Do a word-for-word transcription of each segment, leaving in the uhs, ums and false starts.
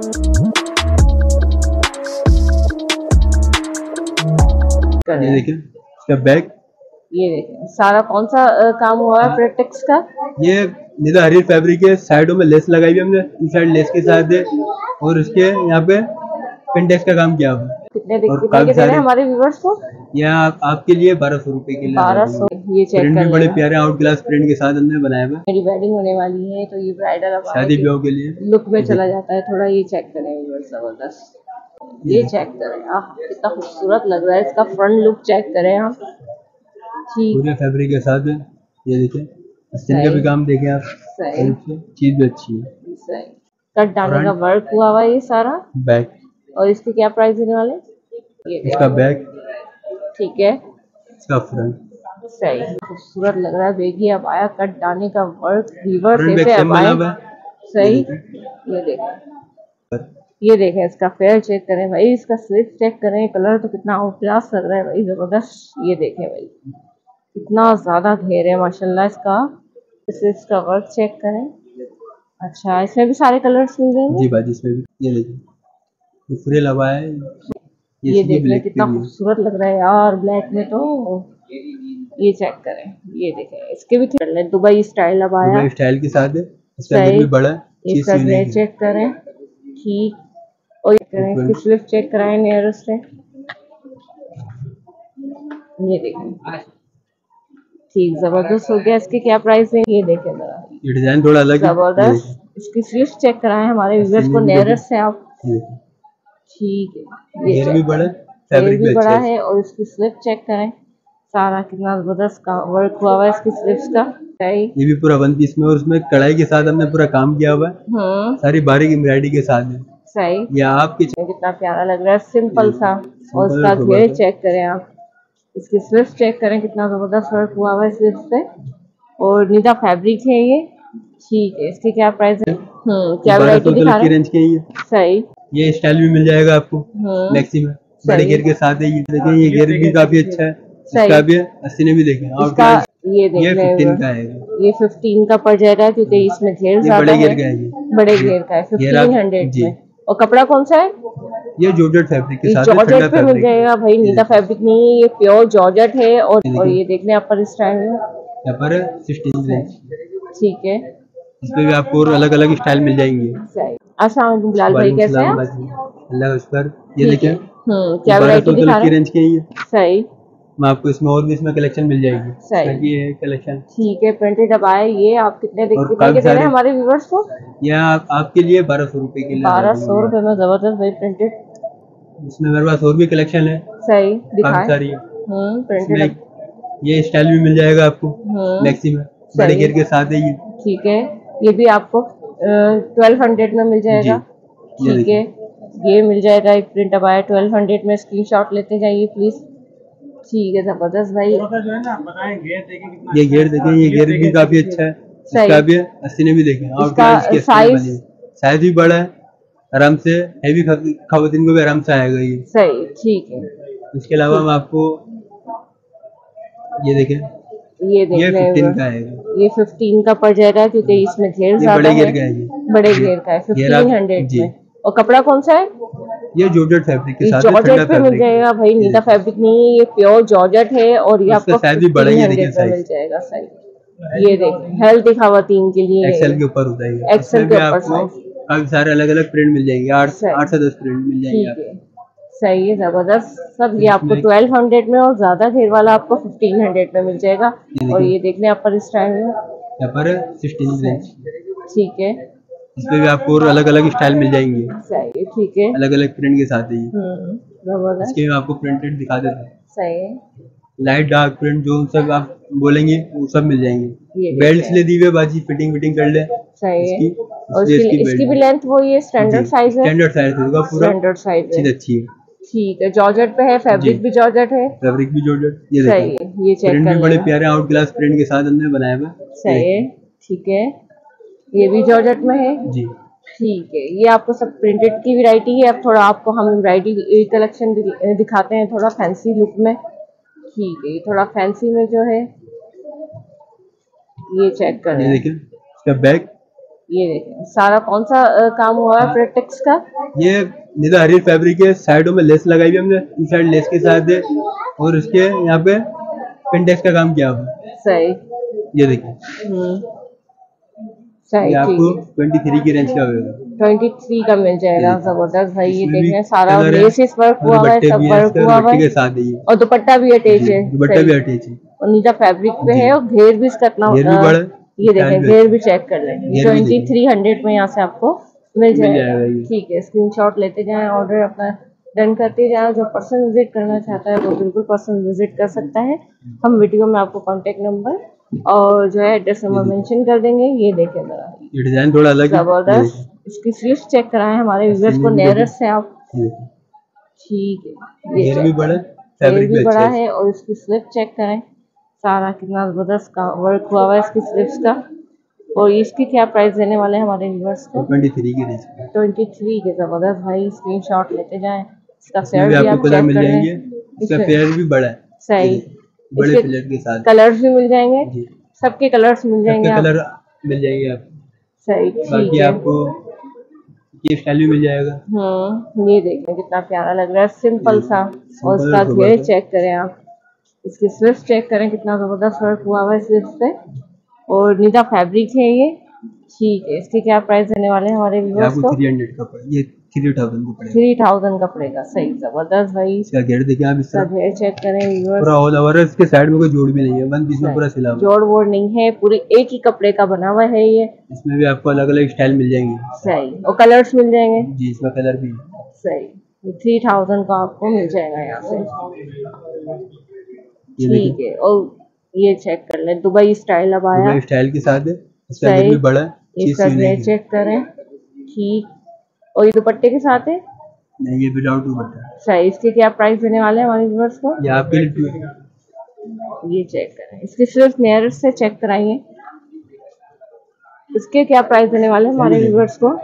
ये देखिए इसका बैग, ये देखिए सारा कौन सा काम हुआ है प्रेटेक्स का। ये नीला हरी फैब्रिक है, साइडों में लेस लगाई हुई हमने, इस साइड लेस के साथ है और उसके यहाँ पे पिंटेक्स का काम किया हुआ। कितने दिख रहे हैं हमारे व्यूअर्स को? यह आप, आपके लिए बारह सौ रूपये के लिए। बारह सौ ये चेक कर, बड़े प्यारे आउट ग्लास प्रिंट के साथ हमने बनाया हुआ। मेरी वेडिंग होने वाली है तो ये ब्राइडल शादी ब्याह के लिए लुक में चला जाता है थोड़ा। ये चेक करें व्यूअर्स, जबरदस्त। ये चेक करें आह कितना खूबसूरत लग रहा है, इसका फ्रंट लुक चेक करें आप। पूरे फैब्रिक के साथ है, ये देखिए अस्तिन का भी काम देखें आप, चीज भी अच्छी है। सही कट डालने का वर्क हुआ हुआ ये सारा बैग। और इसकी क्या प्राइस देने वाले? ये इसका बैग ठीक है, इसका फ्रंट सही खूबसूरत लग रहा है। बेगी अब आया कट डालने का वर्क रिवर्स से आया सही। ये देखें, ये देखें इसका फेयर चेक करें भाई, इसका स्लिप चेक करें, कलर तो कितना आउटक्लास लग रहा है भाई, जबरदस्त। ये देखें भाई कितना ज्यादा घेर है माशाल्लाह इसका। स्लिप्स का वर्क चेक करें। अच्छा इसमें भी सारे कलर्स मिल जाएंगे जी भाई, इसमें भी। ये देखिए पूरे लगा है, ये, ये देखिए कितना खूबसूरत लग रहा है यार ब्लैक में तो। ये चेक करें, ये देखें इसके भी कर लें दुबई स्टाइल अब आया स्टाइल के साथ है, इसका भी बड़ा इसका ग्रेड चेक करें ठीक। और ये करें इसकी स्लिप चेक कराएं नियरेस्ट है, ये देखें ठीक जबरदस्त हो गया। इसके क्या प्राइस है? ये देखें जरा, ये डिजाइन थोड़ा अलग है जबरदस्त। इसकी स्लिप चेक कराएं हमारे व्यूअर्स को नियरेस्ट से आप ठीक है। ये भी बड़ा फैब्रिक भी बड़ा है और इसकी स्लिप चेक करें, सारा कितना जबरदस्त का वर्क हुआ हुआ है इसकी स्लिप्स का। ये भी पूरा वन पीस में और उसमें कढ़ाई के साथ हमने पूरा काम किया हुआ है, सारी बारीक एम्ब्रॉयडरी के साथ है सही। ये आपकी कितना प्यारा लग रहा है सिंपल सा। और उसका घेर चेक करें आप, इसकी स्लिप्स चेक करें कितना जबरदस्त वर्क हुआ हुआ है स्लिप्स पे। और निदा फैब्रिक है ये ठीक है। इसके क्या प्राइस है? क्या वैरायटी दिखा रहे हैं सही। ये स्टाइल भी मिल जाएगा आपको मैक्सी में, बड़े घेर के साथ है। ये देखें ये घेर भी काफी अच्छा है, इसका भी अस्सी भी देखें। और ये ये पंद्रह का है, ये पंद्रह का पड़ जाएगा क्योंकि इसमें घेर ज्यादा है, बड़े घेर का है पंद्रह सौ में। और कपड़ा कौन सा है? ये जॉर्जेट फैब्रिक के साथ जॉर्जेट पे मिल जाएगा भाई, नीदा फैब्रिक नहीं है ये, प्योर जॉर्जेट है। और और ये देख लें अपर स्टाइल में अपर सोलह रेंज ठीक है। इसमें भी आपको अलग अलग स्टाइल मिल जाएंगे। अस्सलाम वालेकुम बिलाल भाई, कैसे हैं? अल्लाह अकबर। ये देखिए हम्म क्या वैरायटी दिखा रहे हैं रेंज के ये सही। मैं आपको इसमें और भी इसमें कलेक्शन मिल जाएगी सही। ये कलेक्शन ठीक है प्रिंटेड अब आए। ये आप कितने दिखते हैं हमारे व्यूअर्स को? ये आप, आपके लिए बारह सौ रूपये के लिए। बारह सौ रूपये में जबरदस्त भाई प्रिंटेड। इसमें मेरे पास और भी कलेक्शन है सही दिखाई प्रिंटेड। ये स्टाइल भी मिल जाएगा आपको मैक्सी में, बड़े घेर के साथ है ये ठीक है। ये भी आपको ट्वेल्व हंड्रेड में मिल जाएगा ठीक है। ये मिल जाएगा एक प्रिंट अब आया ट्वेल्व हंड्रेड में, स्क्रीन शॉट लेते जाइए प्लीज ठीक है। जबरदस्त भाई ये घेर देखें, ये घेर भी काफी अच्छा है, इसका भी अस्सी भी देखें। और साइज साइज भी बड़ा है, आराम से हैवी खवातीन को भी आराम से आएगा ये सही ठीक है। इसके अलावा हम आपको ये देखें ये पंद्रह का है, ये पंद्रह का पड़ जाएगा क्योंकि इसमें घेर ज्यादा है, बड़े घेर का है पंद्रह सौ में। और कपड़ा कौन सा है? ये जॉर्जेट फैब्रिक के साथ जॉर्जेट पे मिल जाएगा भाई, नीदा फैब्रिक नहीं है ये, प्योर जॉर्जेट है। और ये आपको साइज भी बड़ा ही देखिए मिल जाएगा साइज। ये देखिए हेल्दी खवातीन के लिए एक्सेल के ऊपर होता है, एक्सेल के ऊपर साइज। अब सारे अलग-अलग प्रिंट मिल जाएंगे, आठ से दस प्रिंट मिल जाएंगे आपको सही है जबरदस्त सब। ये आपको बारह सौ में और ज्यादा घेर वाला आपको पंद्रह सौ में मिल जाएगा। और ये देख लें अपर स्टाइल में अपर सोलह रेंज ठीक है। इसमें भी आपको अलग अलग स्टाइल मिल जाएंगे सही ठीक है, अलग अलग प्रिंट के साथ ही जबरदस्त। इसके में आपको प्रिंटेड दिखा देता है सही, लाइट डार्क प्रिंट जो सब आप बोलेंगे वो सब मिल जाएंगे। बेल्ट ले दी हुई बाजी, फिटिंग फिटिंग कर ले सही है। और इसकी भी लेंथ वो ये स्टैंडर्ड साइज है, स्टैंडर्ड साइज होगा पूरा, स्टैंडर्ड साइज चीज अच्छी है ठीक है। जॉर्जेट पे है, फैब्रिक भी जॉर्जेट है, फैब्रिक भी जॉर्जेट ये सही है। ये चेक कर बड़े प्यारे आउट ग्लास प्रिंट के साथ हमने बनाया हुआ सही है ठीक है। ये भी जॉर्जेट में है जी ठीक है। ये आपको सब प्रिंटेड की वैरायटी है। अब थोड़ा आपको हम एम्ब्रॉयडरी कलेक्शन दिखाते हैं थोड़ा फैंसी लुक में ठीक है। थोड़ा फैंसी में जो है ये चेक करें, ये देखिए इसका बैग, ये देखें सारा कौन सा काम हुआ है फ्रेट टेक्स का। ये निदा हरीर फैब्रिक है, साइडों में लेस लगाई हुई हमने, इस साइड लेस के साथ है और उसके यहाँ पे पिनटेक्स का काम किया हुआ। सही, ये देखिए सही, आपको तेईस की रेंज का होगा, तेईस का मिल जाएगा। जबरदस्त भाई, ये देखें सारा लेसेस वर्क हुआ है, सब वर्क हुआ है और दुपट्टा भी अटैच है, दुपट्टा भी अटैच है और निदा फैब्रिक पे है और घेर भी इसका इतना होता है। ये देखें घेर भी चेक कर लें, ट्वेंटी थ्री हंड्रेड में यहाँ से आपको मिल जाएगा। ठीक है, स्क्रीनशॉट लेते जाएं, ऑर्डर अपना डन करते जाएं। जो पर्सन विजिट करना चाहता है वो बिल्कुल पर्सन विजिट कर सकता है। हम वीडियो में आपको कॉन्टेक्ट नंबर और जो है एड्रेस नंबर मेंशन कर देंगे। ये देखें जरा, ये डिजाइन थोड़ा अलग है, जबरदस्त। इसकी स्लीव्स चेक कराएं हमारे व्यूअर्स को, नियरेस्ट से आप। ठीक है, घेर भी बड़ा, फैब्रिक भी बड़ा है और इसकी स्लीव चेक कराएं, सारा कितना जबरदस्त का वर्क हुआ हुआ है इसकी स्लीव्स का। और इसकी क्या प्राइस देने वाले हैं हमारे व्यूअर्स को? तेईस की रेंज, तेईस के। जबरदस्त भाई, स्क्रीनशॉट लेते जाएं। इसका शेयर भी आपको कलर मिल जाएंगे, इसका पेयर भी बड़ा है। सही, बड़े प्लेट के साथ कलर्स भी मिल जाएंगे, सबके कलर्स मिल जाएंगे, कलर मिल जाएंगे आपको। सही, बाकी आपको ये स्टाइल भी मिल जाएगा। हम्म, ये देखें कितना प्यारा लग रहा है, सिंपल सा। और इसका घेर चेक करें आप, इसकी स्लिप्स चेक करें कितना ज़बरदस्त वर्क हुआ हुआ है स्लिप्स पे और निदा फैब्रिक है ये। ठीक है, इसके क्या प्राइस देने वाले हैं हमारे व्यूअर्स को? थ्री हंड्रेड का पड़ेगा, ये थ्री थाउजेंड का पड़ेगा, थ्री थाउजेंड का पड़ेगा। सही, जबरदस्त भाई, इसका घेर देखिए आप, इसका घेर चेक करें व्यूअर्स। पूरा ऑल ओवर है, इसके साइड में कोई जोड़ भी नहीं है, वन पीस में पूरा सिला हुआ है, जोड़ वोड़ नहीं है, पूरे एक ही कपड़े का बना हुआ है ये। इसमें भी आपको अलग अलग स्टाइल मिल जाएंगे। सही, और कलर्स मिल जाएंगे जी, इसमें कलर भी। सही, थ्री थाउजेंड का आपको मिल जाएगा यहाँ से। ठीक है, और ये चेक कर लें, दुबई स्टाइल अब आया, दुबई स्टाइल के साथ है, इसका भी बड़ा है, इसका ये चेक करें। ठीक, और ये दुपट्टे के साथ है, नहीं ये विदाउट दुपट्टा। सही, इसके क्या प्राइस देने वाले हैं हमारे व्यूअर्स को? ये आपके लिए, ये चेक करें, इसके सिर्फ नेयर से चेक कराइए। इसके क्या प्राइस देने वाले हैं हमारे व्यूअर्स को?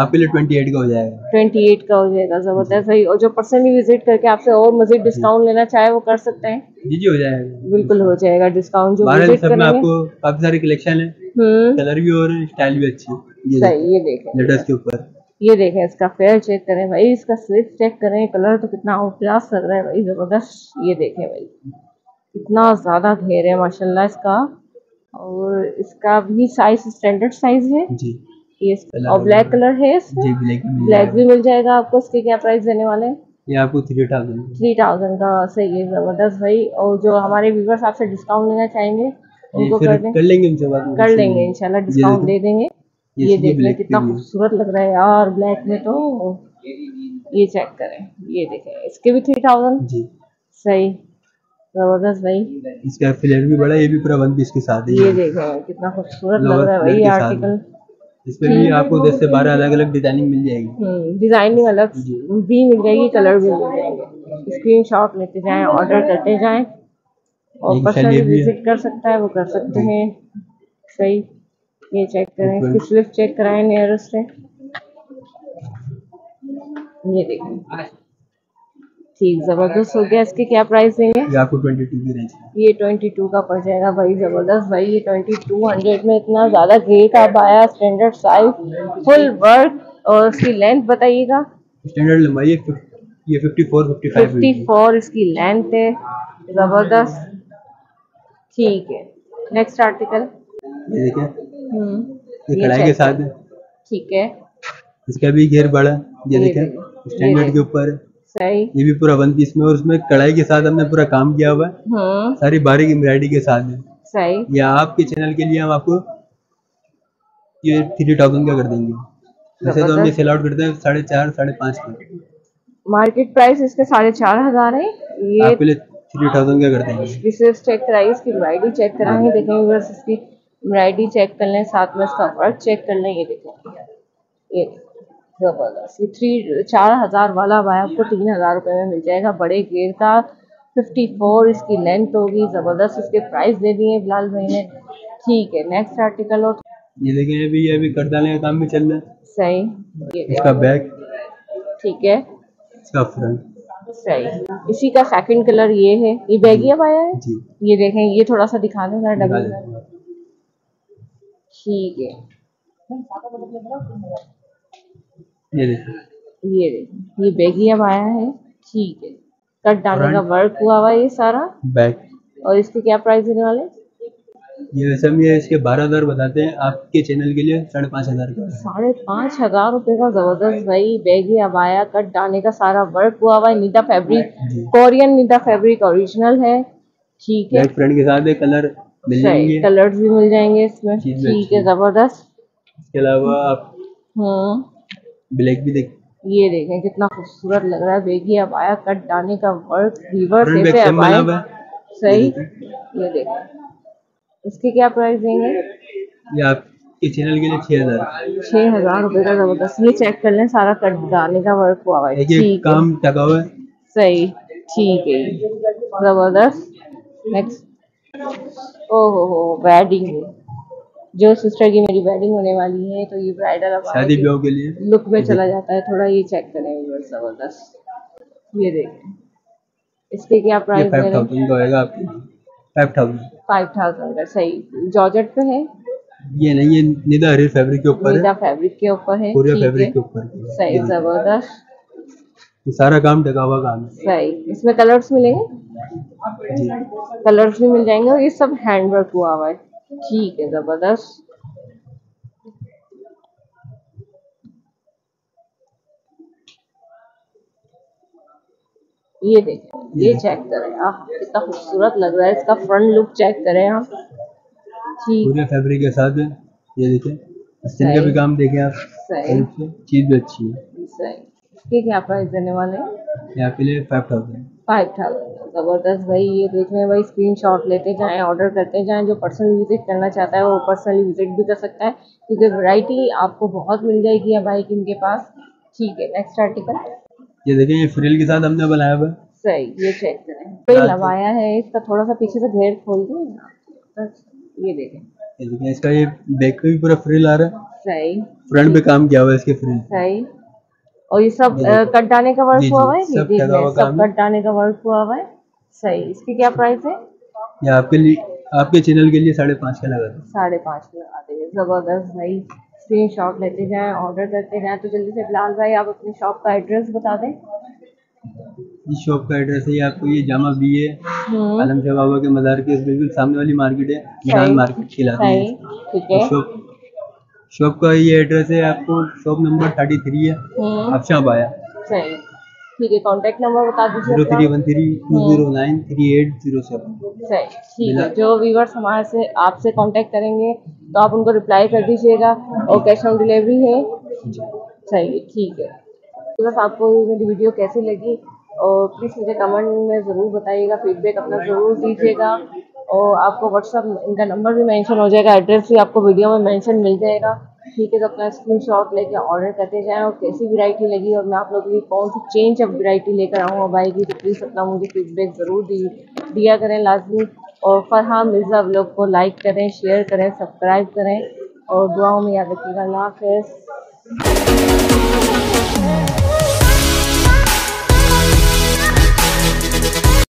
आपके लिए अट्ठाईस का हो जाएगा, अट्ठाईस का हो जाएगा। जबरदस्त भाई, और जो पर्सनली विजिट करके आपसे और मजीद डिस्काउंट लेना चाहे वो कर सकते हैं। जी जी, हो जाएगा, बिल्कुल हो जाएगा डिस्काउंट। जो विजिट करना है आपको, काफी सारे कलेक्शन है, कलर भी और स्टाइल भी अच्छी है। सही, ये देखें लेटेस्ट के ऊपर, ये देखें इसका फेयर चेक करें भाई, इसका स्लिप चेक करें, कलर तो कितना आउट क्लास लग रहा है भाई, जबरदस्त। ये देखें भाई, इतना ज्यादा घेर है माशाल्लाह इसका, और इसका भी साइज स्टैंडर्ड साइज है जी। ये और ब्लैक कलर है इसमें, ब्लैक भी मिल जाएगा आपको। इसके क्या प्राइस देने वाले हैं? ये आपको थ्री थाउजेंड थ्री थाउजेंड का। सही है, जबरदस्त भाई, और जो हमारे व्यूअर्स आपसे डिस्काउंट लेना चाहेंगे उनको कर दें, कर लेंगे इंशाल्लाह, कर लेंगे इंशाल्लाह, डिस्काउंट दे देंगे। ये देखिए कितना खूबसूरत लग रहा है यार ब्लैक में तो, ये चेक करें। ये देखें, इसके भी थ्री थाउजेंड जी। सही, जबरदस्त भाई, इसका फ्लेयर भी बड़ा, ये भी पूरा वन पीस के साथ है। ये देखें कितना खूबसूरत लग रहा है भाई आर्टिकल, इसमें भी आपको दस से बारह अलग अलग डिजाइनिंग मिल जाएगी, डिजाइनिंग अलग भी मिल जाएगी, कलर भी मिल जाएंगे। स्क्रीनशॉट लेते जाएं, ऑर्डर करते जाएं, और पर्सनली विजिट कर सकता है वो कर सकते हैं। सही, ये चेक करें, इसकी स्लिप चेक कराएं नियरेस्ट से। ये देखें, ठीक, जबरदस्त हो गया। इसके क्या प्राइस देंगे? ये आपको बाईस की रेंज, ये बाईस का पड़ जाएगा भाई। जबरदस्त भाई, ये बाईस सौ में इतना ज्यादा ग्रेट आप आया, स्टैंडर्ड साइज, फुल वर्क, और इसकी लेंथ बताइएगा। स्टैंडर्ड लंबाई है ये चौवन पचपन, चौवन इसकी लेंथ है। जबरदस्त, ठीक है। नेक्स्ट आर्टिकल ये देखिए, हम्म, ये कढ़ाई के साथ है। ठीक है, इसका भी घेर बड़ा, ये देखें स्टैंडर्ड के ऊपर। सही, ये भी पूरा वन पीस में और उसमें कढ़ाई के साथ हमने पूरा काम किया हुआ है, सारी बारीक एम्ब्रॉयडरी के साथ है। सही, ये आपके चैनल के लिए हम आपको ये थ्री थाउजेंड का कर देंगे। वैसे तो हम ये सेल आउट करते हैं साढ़े चार साढ़े पाँच की, मार्केट प्राइस इसके साढ़े चार हजार है, ये आपके लिए थ्री थाउजेंड का कर देंगे। रिसर्च चेक कराइए, इसकी एम्ब्रॉयडरी चेक कराएंगे, देखेंगे बस इसकी एम्ब्रॉयडरी चेक कर लें, साथ में इसका वर्क चेक कर लें। ये देखें, ये जबरदस्त, थ्री चार हजार वाला भाई आपको तीन हजार रुपये में मिल जाएगा, बड़े गेर का, चौवन इसकी लेंथ होगी। जबरदस्त, इसके प्राइस दे दिए बिलाल भाई ने। ठीक है, नेक्स्ट आर्टिकल। और ये देखिए, अभी ये भी कर डालने का काम भी चल रहा है। सही, ये इसका बैक, ठीक है, इसका फ्रंट। सही, इसी का सेकंड कलर ये है, ये बैगिया भाई है जी। ये देखें, ये थोड़ा सा दिखा दें डबल। ठीक है, ये देखो ये देखो ये बैगी अब आया है। ठीक है, कट डालने का वर्क हुआ हुआ ये सारा बैग। और इसके क्या प्राइस देने वाले? ये सब ये इसके बारह हजार बताते हैं, आपके चैनल के लिए साढ़े पाँच हजार का। साढ़े पाँच हजार रुपए का जबरदस्त भाई बैग ही अब आया, कट डालने का सारा वर्क हुआ हुआ है। नीदा फैब्रिक, कोरियन नीदा फैब्रिक ओरिजिनल है। ठीक है, फ्रेंड के साथ कलर मिल जाएंगे, कलर्स भी मिल जाएंगे इसमें। ठीक है, जबरदस्त। इसके अलावा आप ब्लैक भी देख, ये देखें कितना खूबसूरत लग रहा है बेगी अब आया, कट डालने का वर्क रिवर्स सही। ये देखें इसके क्या प्राइस देंगे? ये आपके चैनल के लिए छह हजार छह हजार रुपए का जबरदस्त। ये चेक कर लें, सारा कट डालने का वर्क हुआ हुआ है। ठीक है सही, ठीक है जबरदस्त। नेक्स्ट, ओहो हो वेडिंग, जो सिस्टर की मेरी वेडिंग होने वाली है तो ये ब्राइडल शादी ब्याह के लिए लुक में चला जाता है थोड़ा। ये चेक करें जबरदस्त, ये देखें इसके क्या प्राइस देंगे? फाइव थाउजेंड फाइव थाउजेंड का सही। जॉर्जेट पे है ये? नहीं, ये निदा हरे फैब्रिक के ऊपर है, निदा फैब्रिक के ऊपर है, पूरे फैब्रिक के ऊपर सही। जबरदस्त, सारा काम टकावा काम सही। इसमें कलर्स मिलेंगे, कलर्स भी मिल जाएंगे और ये सब हैंडवर्क हुआ हुआ है। ठीक है जबरदस्त। ये देखिए, ये चेक करें आप, कितना खूबसूरत लग रहा है इसका फ्रंट लुक। चेक करें आप, ठीक पूरे फैब्रिक के साथ है। ये देखिए स्टिच का भी काम देखें आप, सही चीज भी अच्छी है सही। इसके क्या प्राइस देने वाले हैं? यहाँ पे लिए फाइव थाउजेंड फाइव थाउजेंड जबरदस्त भाई। ये देख रहे हैं भाई, स्क्रीनशॉट लेते जाएं, ऑर्डर करते जाएं। जो पर्सनली विजिट करना चाहता है वो पर्सनली विजिट भी कर सकता है, क्योंकि वैरायटी आपको बहुत मिल जाएगी भाई इनके पास। ठीक है, नेक्स्ट आर्टिकल ये देखें, ये फ्रिल के साथ हमने बनाया हुआ सही। ये चेक करें, फ्रिल लगाया है इसका, थोड़ा सा पीछे से घेर खोल दो। ये देखें, ये देखें इसका ये बैक पे भी पूरा फ्रिल आ रहा है सही, फ्रंट पे काम किया हुआ है इसके फ्रिल सही। और ये सब कट डालने का वर्क हुआ हुआ है, सब कट डालने का वर्क हुआ हुआ है सही। इसकी क्या प्राइस है? ये आपके लिए, आपके चैनल के लिए साढ़े पाँच का लगा दो, साढ़े पाँच का लगा देंगे। जबरदस्त भाई, स्क्रीन शॉट लेते जाएं, ऑर्डर करते जाएं। तो जल्दी से बिलाल भाई आप अपनी शॉप का एड्रेस बता दें। इस शॉप का एड्रेस है आपको, ये जामा बी ए आलम शाह बाबा के मजार के बिल्कुल सामने वाली मार्केट है, निशान मार्केट खिलाती है। ठीक है, शॉप शॉप का ये एड्रेस है आपको, शॉप नंबर थर्टी थ्री है आपशा बाया सही। ठीक है, कॉन्टेक्ट नंबर बता दीजिए, zero three one three two zero nine three eight zero seven सही। ठीक है, जो व्यूवर्स हमारे से आपसे कॉन्टेक्ट करेंगे तो आप उनको रिप्लाई कर दीजिएगा, और कैश ऑन डिलीवरी है सही। ठीक है, बस आपको मेरी वीडियो कैसी लगी और प्लीज़ मुझे कमेंट में ज़रूर बताइएगा, फीडबैक अपना ज़रूर दीजिएगा। और आपको व्हाट्सअप इनका नंबर भी मेंशन हो जाएगा, एड्रेस भी आपको वीडियो में मेंशन मिल जाएगा। ठीक है, तो अपना स्क्रीनशॉट लेके ऑर्डर करते जाएं, और कैसी वैरायटी लगी और मैं आप लोगों के लिए कौन सी चेंज ऑफ वैरायटी लेकर आऊँगा भाई की, तो प्लीज़ अपना मुझे फीडबैक ज़रूर दी दिया करें लाजमी। और फरहा मिर्ज़ा व्लॉग को लाइक करें, शेयर करें, सब्सक्राइब करें, और दुआओं में याद रखिएगा। अल्लाह हाफ़िज़।